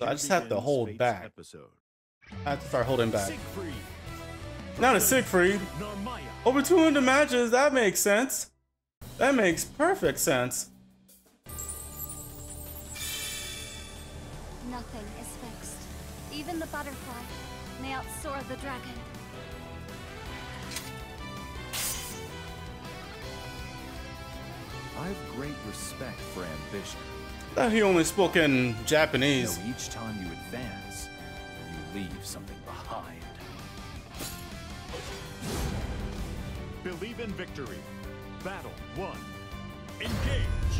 So I just have to hold back. I have to start holding back. Now to Siegfried. Over 200 matches, that makes sense. That makes perfect sense. Nothing is fixed. Even the butterfly may outsoar the dragon. I have great respect for ambition. That he only spoke in Japanese. You know, each time you advance, you leave something behind. Believe in victory. Battle one. Engage.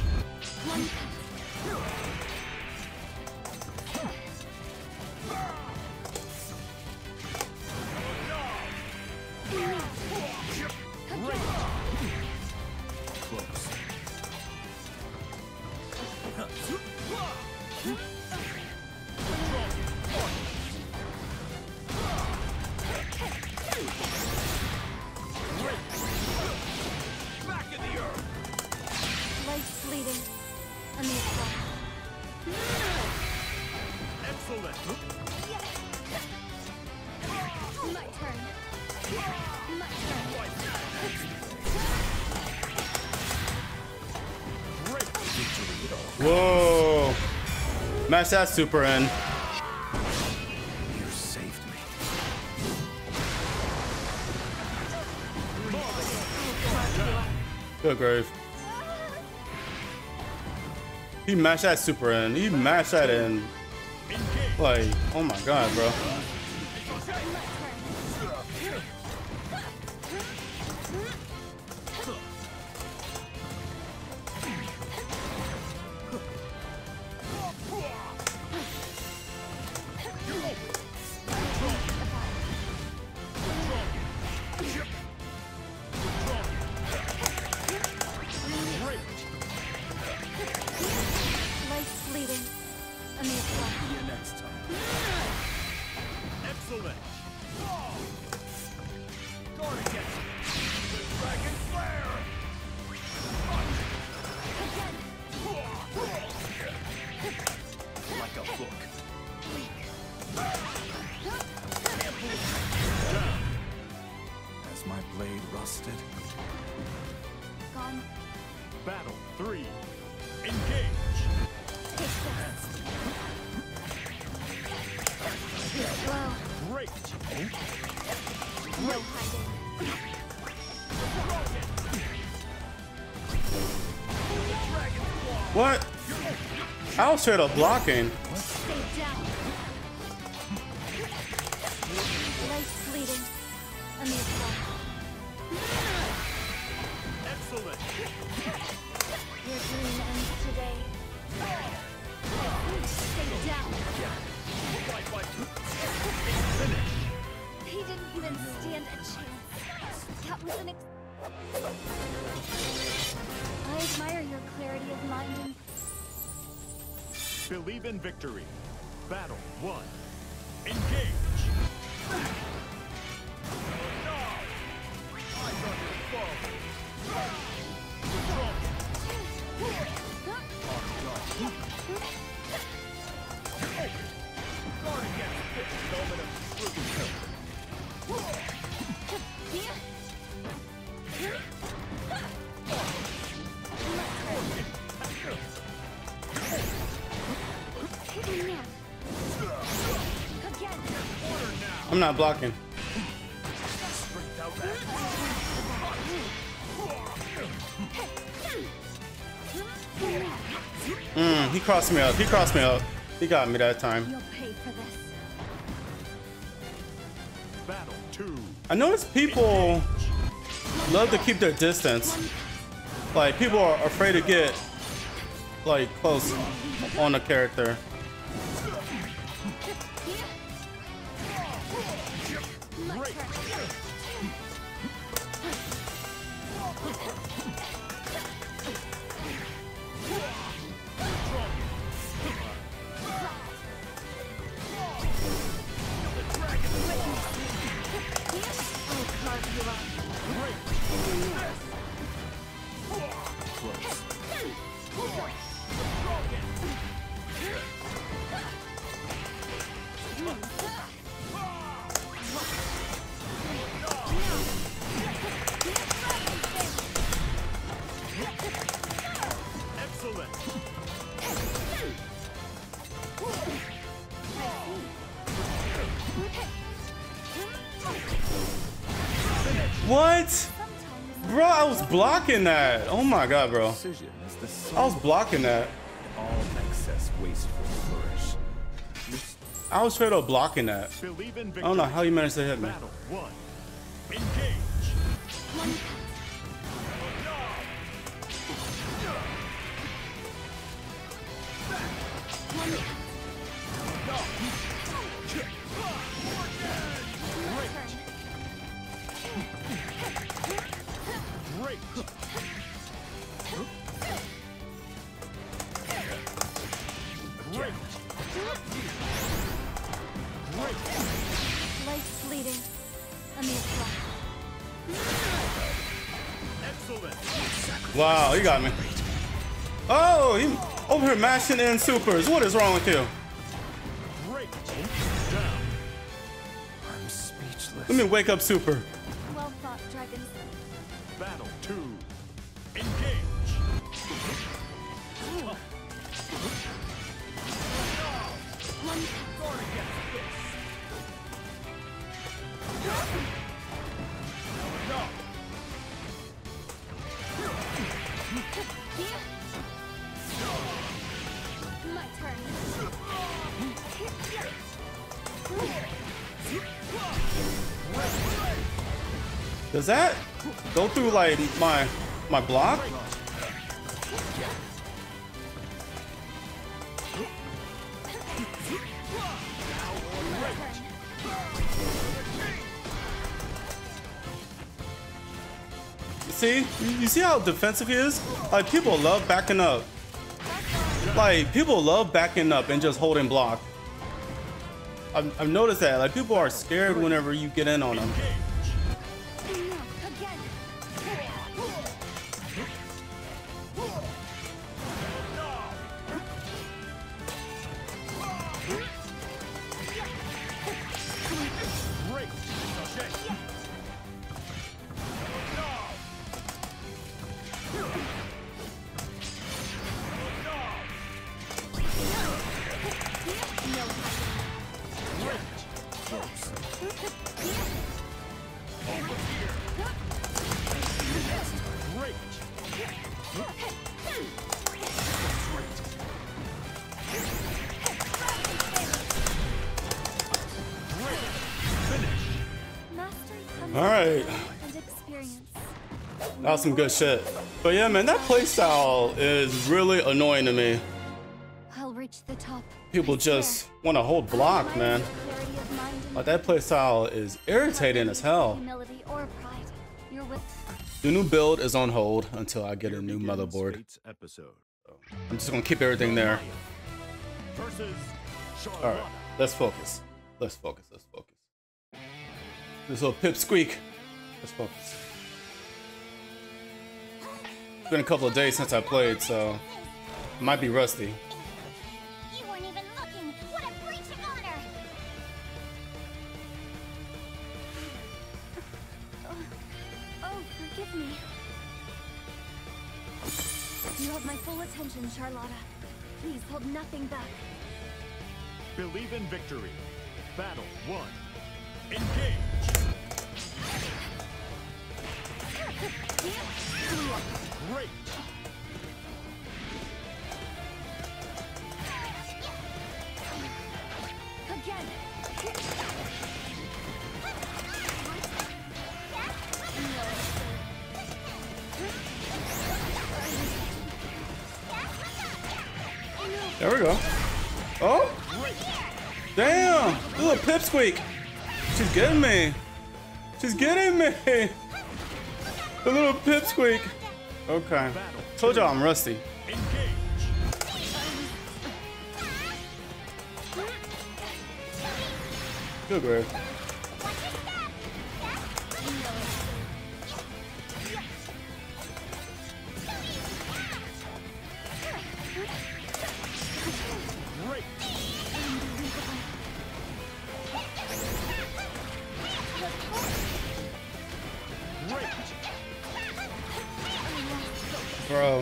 Whoa! Match that super in. You saved me. Good grave. He mashed that super in. He mashed that in. Like, oh my god, bro. Battle 3. Engage. Great. What? I was straight up blocking. Believe in victory. Battle one. Engage. I'm not blocking. He crossed me up. He crossed me up. He got me that time. I notice people love to keep their distance. Like, people are afraid to get, like, close on a character. What? Bro, I was blocking that. Oh my god, bro. I was blocking that. I was straight up blocking that. I don't know how you managed to hit me. Life's bleeding. Excellent. Wow, you got me. Oh, he over here mashing in supers. What is wrong with you? I'm speechless. Let me wake up super. Well fought, dragons. Battle 2. Engage. My turn. Does that go through like my block? See, you see how defensive he is? Like, people love backing up. Like, people love backing up and just holding block. I've noticed that. Like, people are scared whenever you get in on them. All right, that was some good shit. But yeah, man, that playstyle is really annoying to me. I'll reach the top. People just want to hold block, man. Like, that playstyle is irritating as hell. The new build is on hold until I get a new motherboard. I'm just gonna keep everything there. All right, let's focus. Let's focus. Let's focus. This little pipsqueak. Let's focus. It's been a couple of days since I played, so I might be rusty. You weren't even looking. What a breach of honor! Oh, forgive me. You have my full attention, Charlotta. Please hold nothing back. Believe in victory. Battle 1. Engage. Great. Again. There we go. Oh, damn! Little pipsqueak. She's getting me. She's getting me. The little pipsqueak. Okay. Told y'all I'm rusty. Good grab. Bro.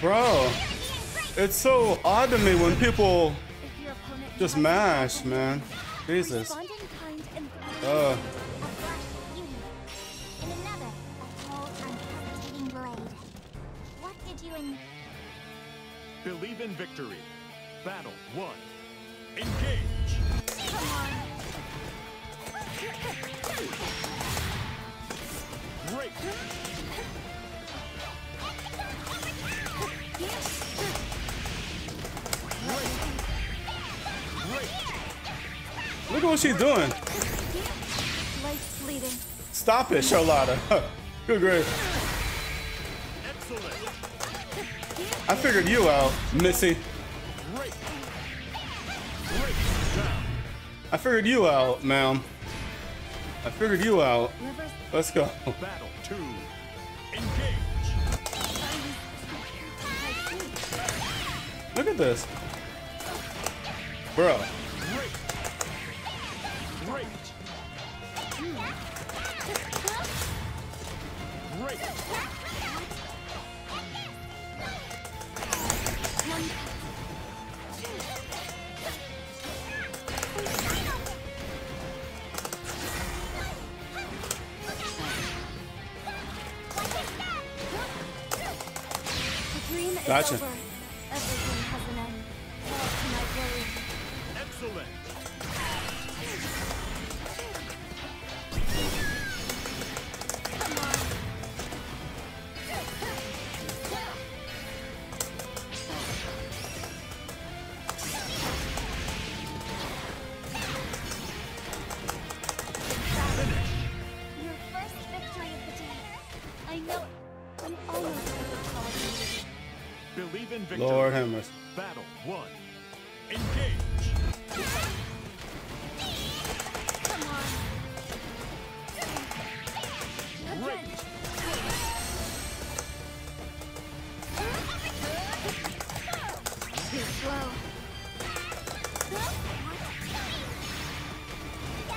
Bro, it's so odd to me when people just mash, man. Jesus. Believe in victory. Battle 1. Engage. Come on. Great. Look at what she's doing. Stop it, Charlotta. Good grade. I figured you out, Missy. I figured you out, ma'am. I figured you out. Let's go. Battle 2. Engage. Look at this. Bro. Gotcha. Over. Everything has an end. Excellent. Finish. Your first victory of the day. I know I'm almost at the top. Believe in victory. Lord Hammers. Battle 1. Engage. Come on. Great. Too slow.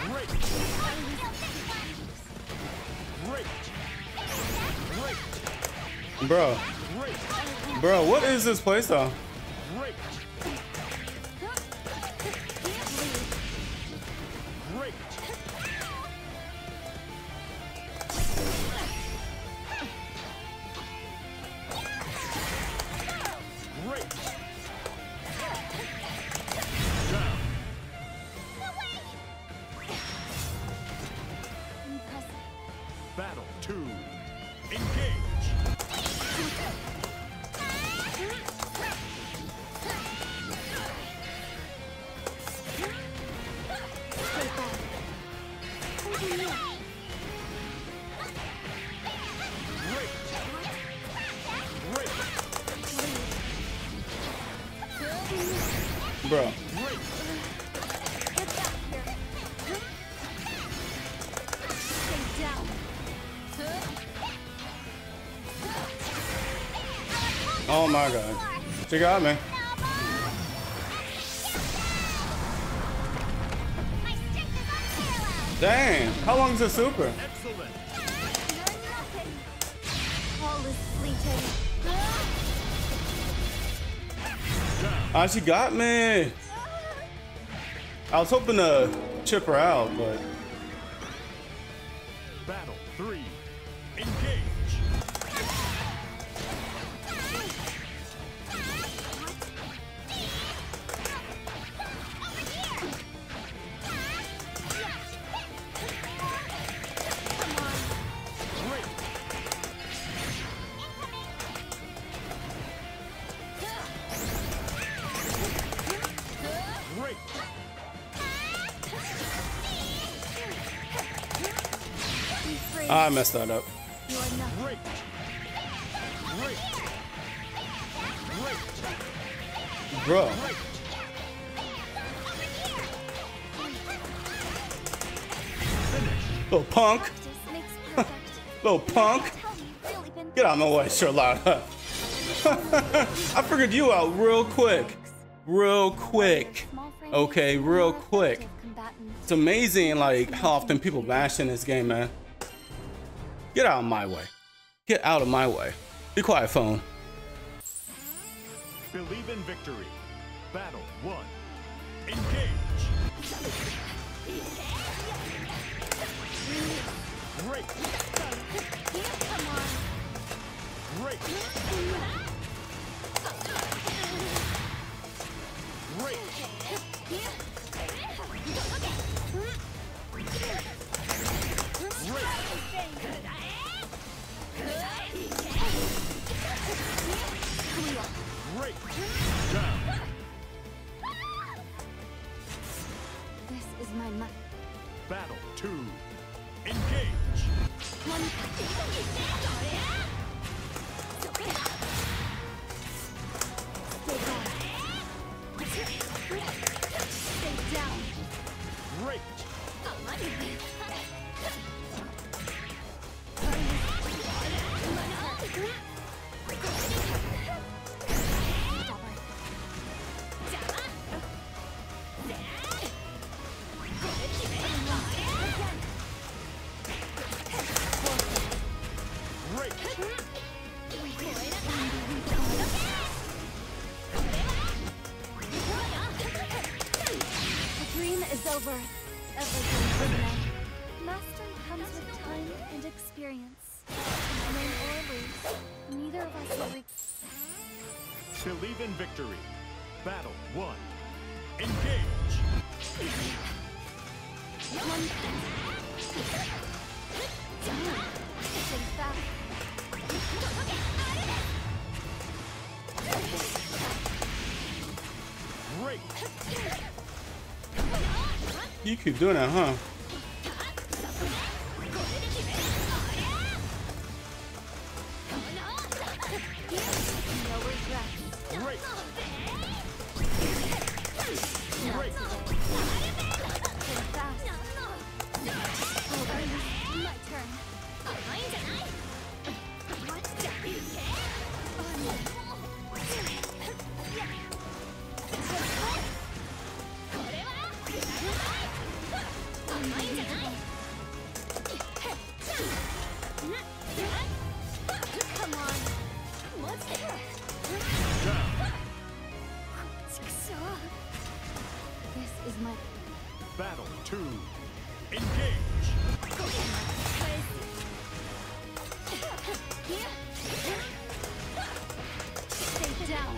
Great. Great. Great. Bro. Bro, what is this place though? Great. Great. Great. Down. Battle 2. Engage. Bro. Oh my God. She got me. Damn. How long is the super? Excellent. Ah, she got me. I was hoping to chip her out, but. Battle 3. Engage. I messed that up. Great. Great. Great. Bro. Great. Little punk. Little punk. Get out of my way, Charlotta. I figured you out real quick. Real quick. Okay, real quick. It's amazing like how often people bash in this game, man. Get out of my way. Get out of my way. Be quiet, phone. Believe in victory. Battle 1. Engage! Great! Great! Great! Great! Down! This is my money. Battle 2. Engage! Stay down! Great! Over. Everything is mastering comes with time and experience. Win or lose, neither of us will reach. Believe in victory. Battle 1. Engage. Great. You keep doing that, huh? Battle 2. Engage. Stay down.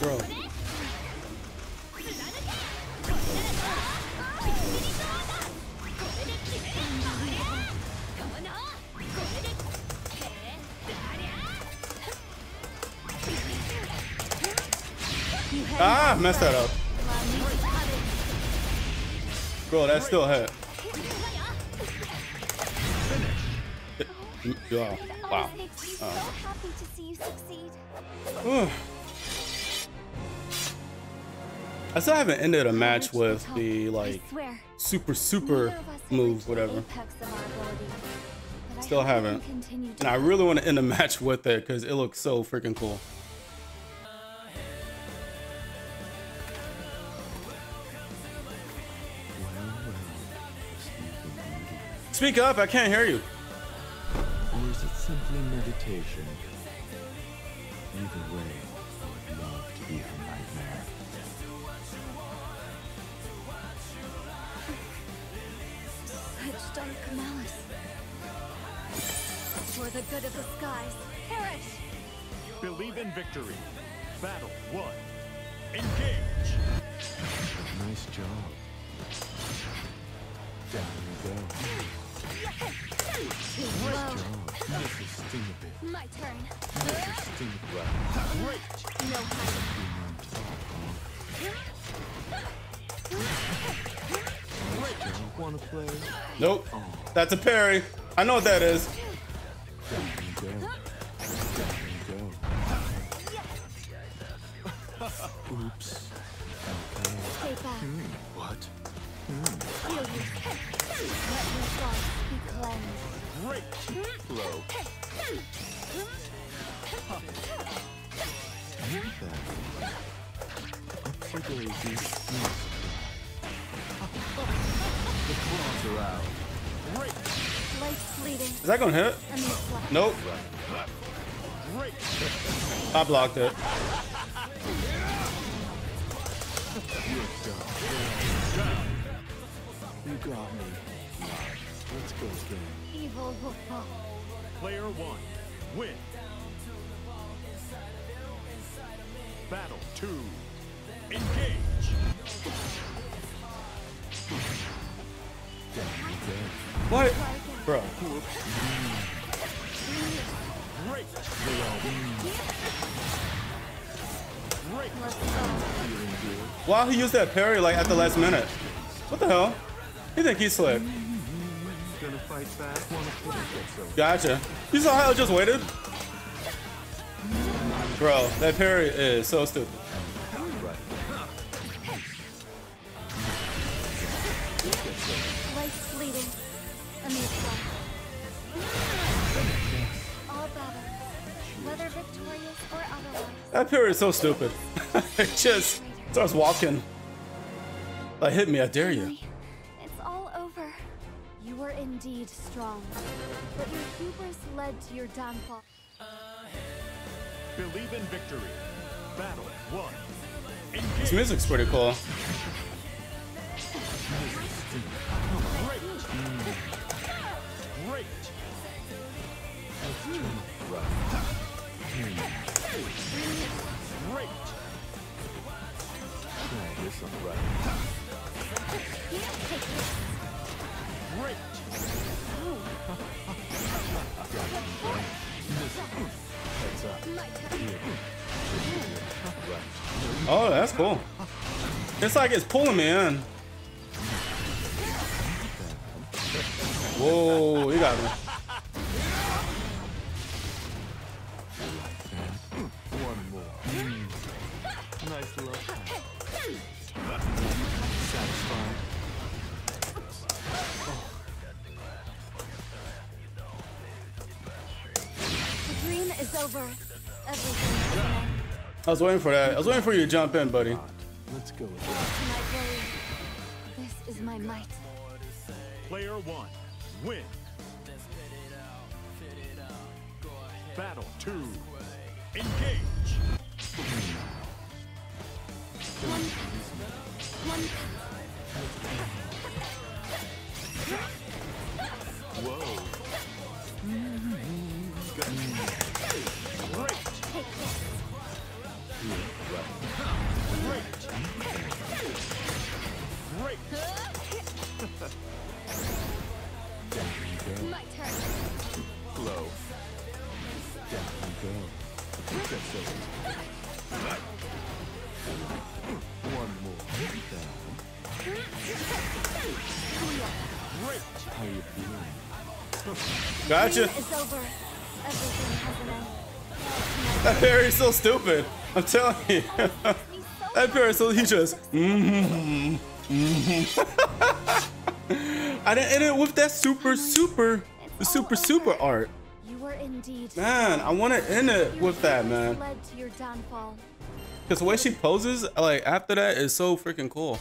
Bro. Ah, messed that up. Bro, that still hit. Wow. Wow. So happy to see you succeed. I still haven't ended a match with the like super move, whatever. Still haven't. And I really want to end a match with it because it looks so freaking cool. Speak up, I can't hear you. Or is it simply meditation? Either way, I would love to be a nightmare. Such dark malice. For the good of the skies, perish! Believe in victory. Battle 1. Engage! Nice job. Down you go. Nice job. Make it sting a bit. My turn. Make it sting a bit. Great! No hiding. Want to play? Nope. That's a parry. I know what that is. Oops. Okay. What? Heal you. Let your thoughts be cleansed. Great flow. Particularly these. The claws are out. Great. Life's bleeding. Is that gonna hit? Nope. I blocked it. You got me. Let's go again. Evil will fall. Player one, win. Battle two, engage. What? Bro. Great. Wow, he used that parry like at the last minute. What the hell? He think he's slick. Gotcha. You saw how I just waited? Bro, that parry is so stupid. That parry is so stupid. It just starts walking. Like, hit me, I dare you. It's all over. You were indeed strong, but your hubris led to your downfall. Believe in victory. Battle one. Engage. This music's pretty cool. Great. Great. Great. Oh, that's cool. It's like it's pulling me in. Whoa, you got me. One more. Nice love. Satisfied. It's over. I was waiting for that. I was waiting for you to jump in, buddy. Let's go. This is my might. Player one, win. Battle two, engage. Whoa. Gotcha. That parry is so stupid. I'm telling you. That parry is so he just. I didn't end it with that super art. Man, I want to end it with that, man. Because the way she poses, like after that, is so freaking cool.